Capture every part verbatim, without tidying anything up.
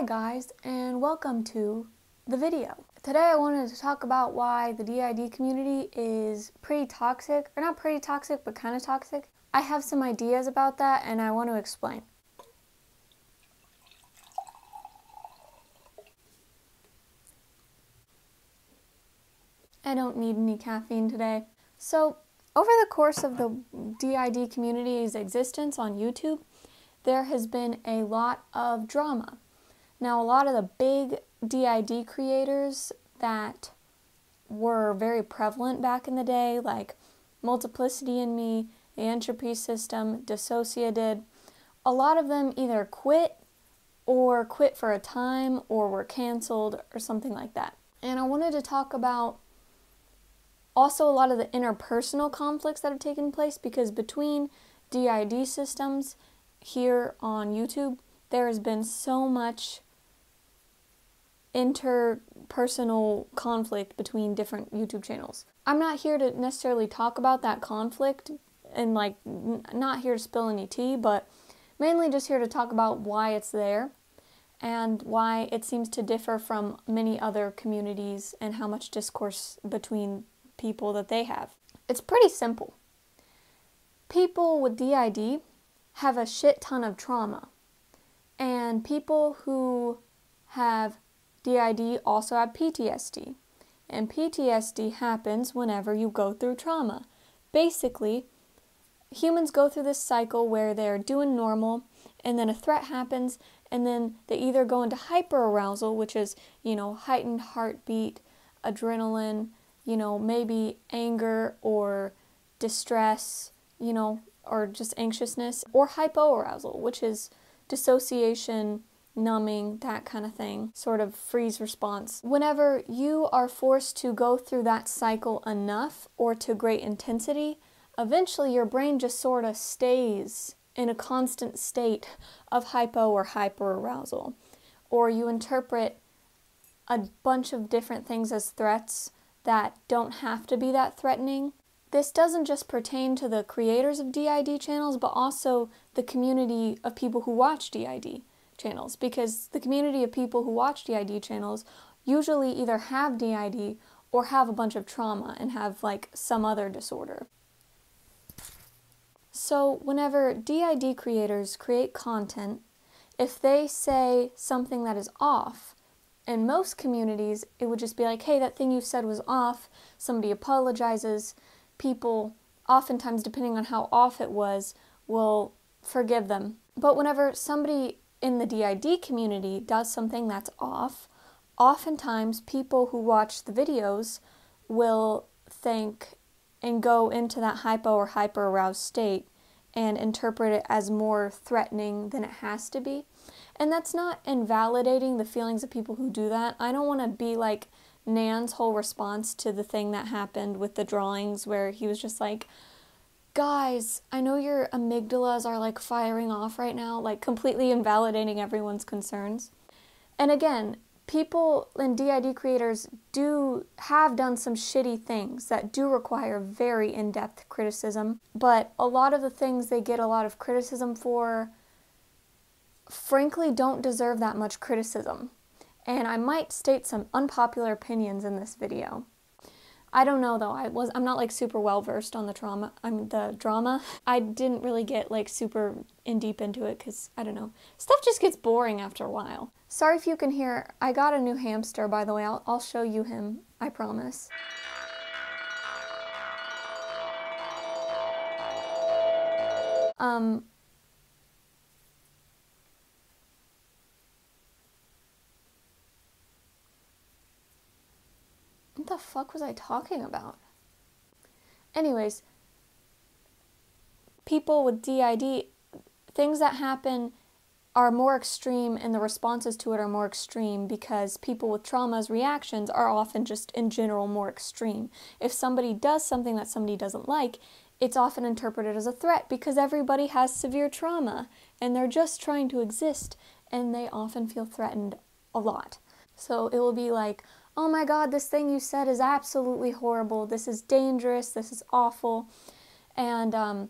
Hi guys, and welcome to the video. Today I wanted to talk about why the D I D community is pretty toxic, or not pretty toxic, but kind of toxic. I have some ideas about that and I want to explain. I don't need any caffeine today. So, over the course of the D I D community's existence on YouTube, there has been a lot of drama. Now, a lot of the big D I D creators that were very prevalent back in the day, like Multiplicity in Me, The Entropy System, DissociaDID, a lot of them either quit or quit for a time or were canceled or something like that. And I wanted to talk about also a lot of the interpersonal conflicts that have taken place, because between D I D systems here on YouTube, there has been so much interpersonal conflict between different YouTube channels. I'm not here to necessarily talk about that conflict and like n not here to spill any tea, but mainly just here to talk about why it's there and why it seems to differ from many other communities and how much discourse between people that they have. It's pretty simple. People with D I D have a shit ton of trauma, and people who have D I D also have P T S D, and P T S D happens whenever you go through trauma. Basically, humans go through this cycle where they're doing normal, and then a threat happens, and then they either go into hyperarousal, which is, you know, heightened heartbeat, adrenaline, you know, maybe anger or distress, you know, or just anxiousness, or hypoarousal, which is dissociation, numbing, that kind of thing, sort of freeze response. Whenever you are forced to go through that cycle enough or to great intensity, eventually your brain just sort of stays in a constant state of hypo or hyperarousal, or you interpret a bunch of different things as threats that don't have to be that threatening. This doesn't just pertain to the creators of D I D channels, but also the community of people who watch D I D channels, because the community of people who watch D I D channels usually either have D I D or have a bunch of trauma and have like some other disorder. So whenever D I D creators create content, if they say something that is off, in most communities it would just be like, hey, that thing you said was off, somebody apologizes. People, oftentimes, depending on how off it was, will forgive them. But whenever somebody in the D I D community does something that's off, oftentimes people who watch the videos will think and go into that hypo or hyperaroused state and interpret it as more threatening than it has to be. And that's not invalidating the feelings of people who do that. I don't want to be like Nan's whole response to the thing that happened with the drawings, where he was just like, guys, I know your amygdalas are like firing off right now, like completely invalidating everyone's concerns. And again, people and D I D creators do have done some shitty things that do require very in-depth criticism, but a lot of the things they get a lot of criticism for frankly don't deserve that much criticism. And I might state some unpopular opinions in this video. I don't know though, I was, I'm not like super well versed on the trauma, I mean the drama. I didn't really get like super in deep into it because, I don't know, stuff just gets boring after a while. Sorry if you can hear, I got a new hamster by the way, I'll, I'll show you him, I promise. Um. What the fuck was I talking about? Anyways, people with D I D, things that happen are more extreme and the responses to it are more extreme because people with trauma's reactions are often just in general more extreme. If somebody does something that somebody doesn't like, it's often interpreted as a threat because everybody has severe trauma and they're just trying to exist and they often feel threatened a lot. So it will be like, oh my god, this thing you said is absolutely horrible, this is dangerous, this is awful, and um,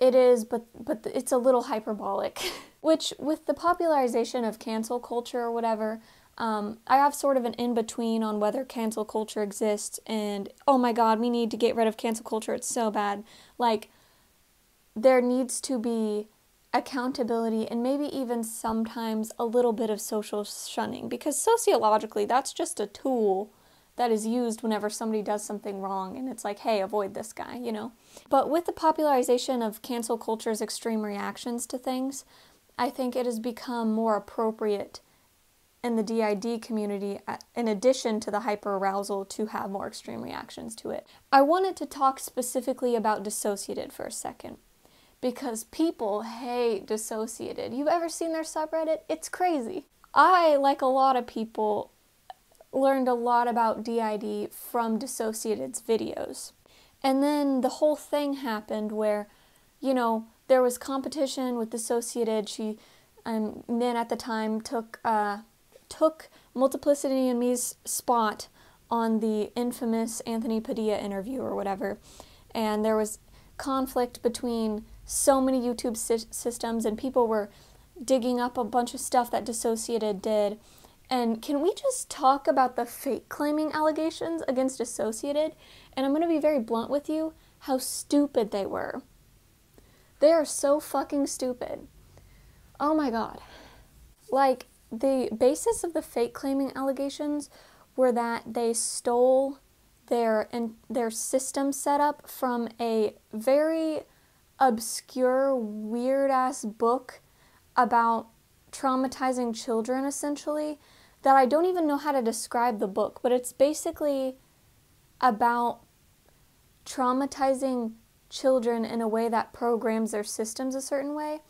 it is, but, but it's a little hyperbolic. which with the popularization of cancel culture or whatever, um, I have sort of an in-between on whether cancel culture exists and, oh my god, we need to get rid of cancel culture, it's so bad. Like, there needs to be accountability and maybe even sometimes a little bit of social shunning, because sociologically that's just a tool that is used whenever somebody does something wrong and it's like, hey, avoid this guy, you know. But with the popularization of cancel culture's extreme reactions to things, I think it has become more appropriate in the D I D community, in addition to the hyperarousal, to have more extreme reactions to it. I wanted to talk specifically about DissociaDID for a second, because people hate DissociaDID. You've ever seen their subreddit? It's crazy. I, like a lot of people, learned a lot about D I D from DissociaDID's videos. And then the whole thing happened where, you know, there was competition with DissociaDID. She, um, Nin at the time, took uh, took Multiplicity in Me's spot on the infamous Anthony Padilla interview or whatever. And there was conflict between so many YouTube sy systems, and people were digging up a bunch of stuff that DissociaDID did. And can we just talk about the fake claiming allegations against DissociaDID? And I'm going to be very blunt with you, how stupid they were. They are so fucking stupid. Oh my god. Like, the basis of the fake claiming allegations were that they stole their, and their system setup from a very obscure, weird-ass book about traumatizing children, essentially, that I don't even know how to describe the book, but it's basically about traumatizing children in a way that programs their systems a certain way.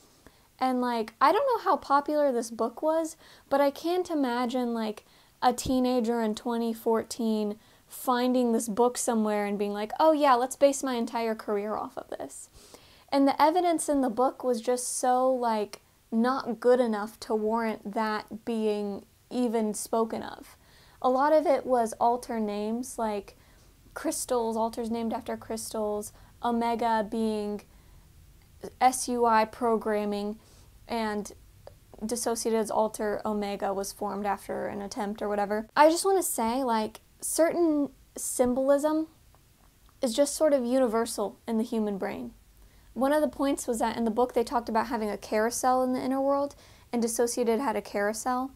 And, like, I don't know how popular this book was, but I can't imagine, like, a teenager in twenty fourteen finding this book somewhere and being like, oh yeah, let's base my entire career off of this. And the evidence in the book was just so, like, not good enough to warrant that being even spoken of. A lot of it was alter names, like crystals, alters named after crystals, omega being S U I programming, and DissociaDID's alter omega was formed after an attempt or whatever. I just want to say, like, certain symbolism is just sort of universal in the human brain. One of the points was that in the book they talked about having a carousel in the inner world, and DissociaDID had a carousel.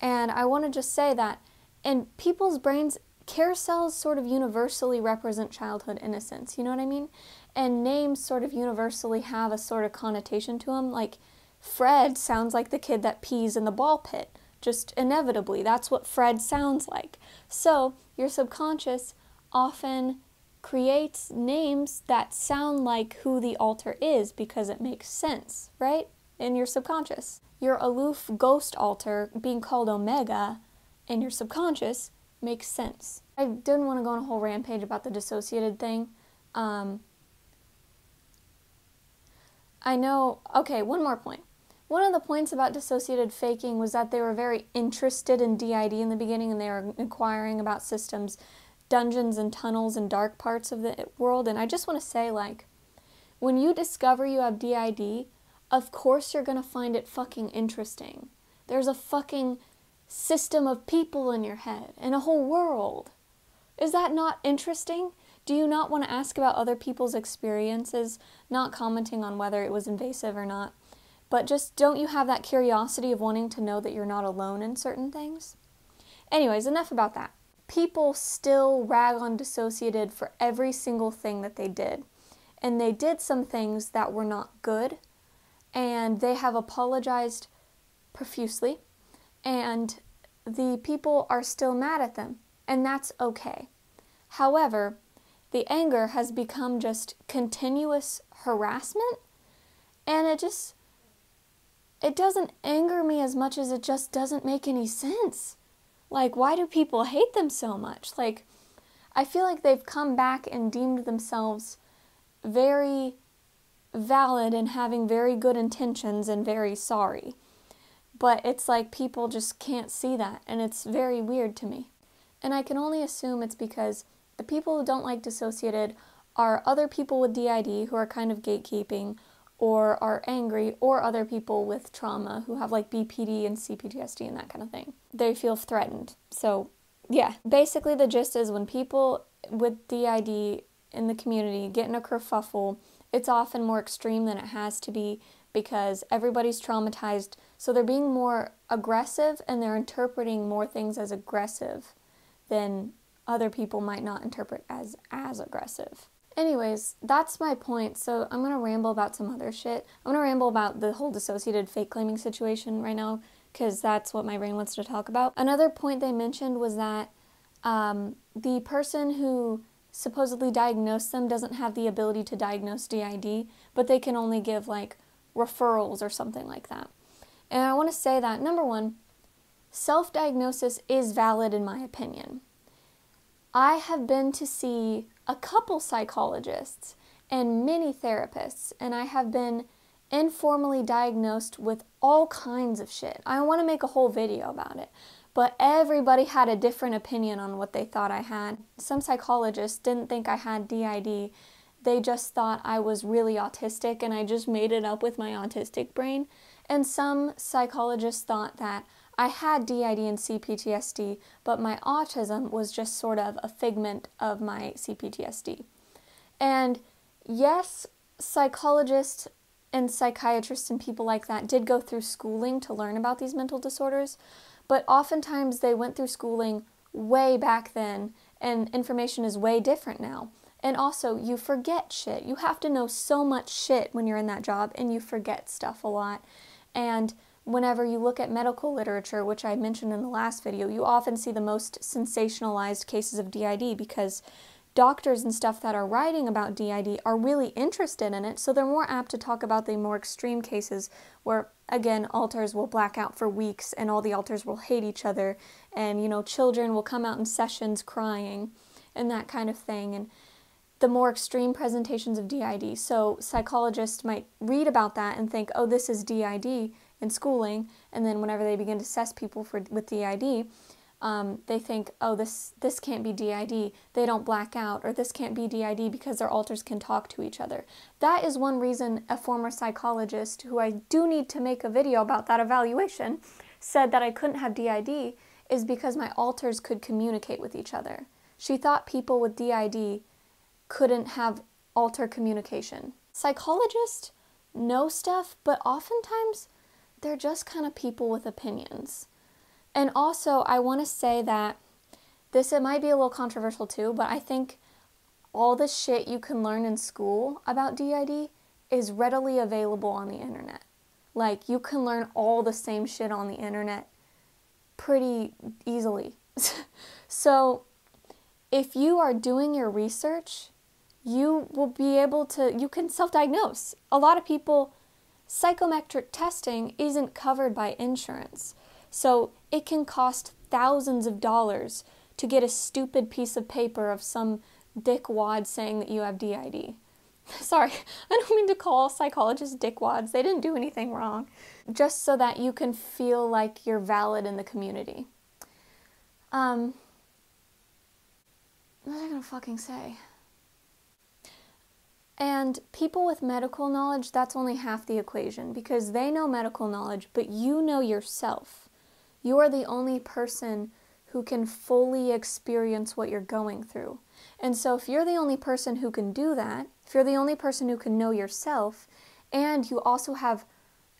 And I want to just say that in people's brains, carousels sort of universally represent childhood innocence, you know what I mean? And names sort of universally have a sort of connotation to them. Like, Fred sounds like the kid that pees in the ball pit. Just inevitably, that's what Fred sounds like. So your subconscious often creates names that sound like who the alter is because it makes sense, right? In your subconscious. Your aloof ghost alter being called Omega in your subconscious makes sense. I didn't want to go on a whole rampage about the DissociaDID thing. Um, I know, okay, one more point. One of the points about DissociaDID faking was that they were very interested in D I D in the beginning, and they were inquiring about systems, dungeons and tunnels and dark parts of the world. And I just want to say, like, when you discover you have D I D, of course you're going to find it fucking interesting. There's a fucking system of people in your head and a whole world. Is that not interesting? Do you not want to ask about other people's experiences, not commenting on whether it was invasive or not? But just, don't you have that curiosity of wanting to know that you're not alone in certain things? Anyways, enough about that. People still rag on DissociaDID for every single thing that they did. And they did some things that were not good, and they have apologized profusely, and the people are still mad at them, and that's okay. However, the anger has become just continuous harassment, and it just... it doesn't anger me as much as it just doesn't make any sense. Like, why do people hate them so much? Like, I feel like they've come back and deemed themselves very valid and having very good intentions and very sorry. But it's like people just can't see that, and it's very weird to me. And I can only assume it's because the people who don't like DissociaDID are other people with D I D who are kind of gatekeeping, or are angry, or other people with trauma who have like B P D and C P T S D and that kind of thing. They feel threatened. So yeah, basically the gist is when people with D I D in the community get in a kerfuffle, it's often more extreme than it has to be because everybody's traumatized, so they're being more aggressive and they're interpreting more things as aggressive than other people might not interpret as as aggressive. Anyways, that's my point, so I'm going to ramble about some other shit. I'm going to ramble about the whole dissociated fake claiming situation right now because that's what my brain wants to talk about. Another point they mentioned was that um, the person who supposedly diagnosed them doesn't have the ability to diagnose D I D, but they can only give like referrals or something like that. And I want to say that, number one, self-diagnosis is valid in my opinion. I have been to see a couple psychologists and many therapists, and I have been informally diagnosed with all kinds of shit. I want to make a whole video about it, but everybody had a different opinion on what they thought I had. Some psychologists didn't think I had D I D. They just thought I was really autistic and I just made it up with my autistic brain. And some psychologists thought that I had D I D and C P T S D, but my autism was just sort of a figment of my C P T S D. And yes, psychologists and psychiatrists and people like that did go through schooling to learn about these mental disorders, but oftentimes they went through schooling way back then, and information is way different now. And also, you forget shit. You have to know so much shit when you're in that job, and you forget stuff a lot. And whenever you look at medical literature, which I mentioned in the last video, you often see the most sensationalized cases of D I D because doctors and stuff that are writing about D I D are really interested in it, so they're more apt to talk about the more extreme cases where, again, alters will black out for weeks and all the alters will hate each other and, you know, children will come out in sessions crying and that kind of thing, and the more extreme presentations of D I D. So psychologists might read about that and think, oh, this is D I D in schooling, and then whenever they begin to assess people for with D I D, Um, they think, oh, this, this can't be D I D, they don't black out, or this can't be D I D because their alters can talk to each other. That is one reason a former psychologist, who I do need to make a video about that evaluation, said that I couldn't have D I D, is because my alters could communicate with each other. She thought people with D I D couldn't have alter communication. Psychologists know stuff, but oftentimes they're just kind of people with opinions. And also, I want to say that this, it might be a little controversial too, but I think all the shit you can learn in school about D I D is readily available on the internet. Like, you can learn all the same shit on the internet pretty easily. So, if you are doing your research, you will be able to, you can self-diagnose. A lot of people, psychometric testing isn't covered by insurance. So it can cost thousands of dollars to get a stupid piece of paper of some dickwad saying that you have D I D. Sorry, I don't mean to call psychologists dickwads. They didn't do anything wrong. Just so that you can feel like you're valid in the community. Um, what was I gonna fucking say? And people with medical knowledge, that's only half the equation because they know medical knowledge, but you know yourself. You are the only person who can fully experience what you're going through. And so if you're the only person who can do that, if you're the only person who can know yourself, and you also have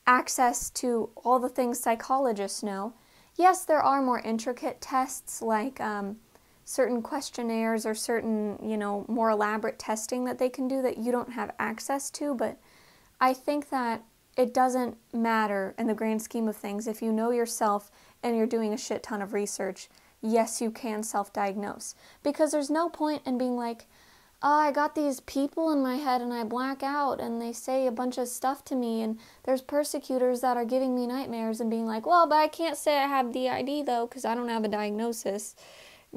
access to all the things psychologists know, yes, there are more intricate tests like um, certain questionnaires or certain, you know, more elaborate testing that they can do that you don't have access to, but I think that it doesn't matter in the grand scheme of things. If you know yourself and you're doing a shit ton of research, yes, you can self-diagnose. Because there's no point in being like, oh, I got these people in my head and I black out and they say a bunch of stuff to me and there's persecutors that are giving me nightmares, and being like, well, but I can't say I have D I D though because I don't have a diagnosis.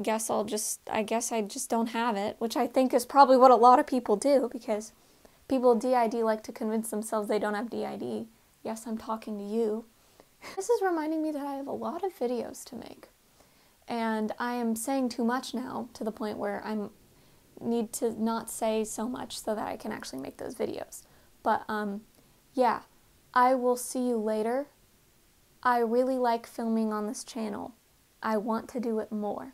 Guess I'll just, I guess I just don't have it, which I think is probably what a lot of people do because people with D I D like to convince themselves they don't have D I D. Yes, I'm talking to you. This is reminding me that I have a lot of videos to make. And I am saying too much now to the point where I need to not say so much so that I can actually make those videos. But um, Yeah, I will see you later. I really like filming on this channel. I want to do it more.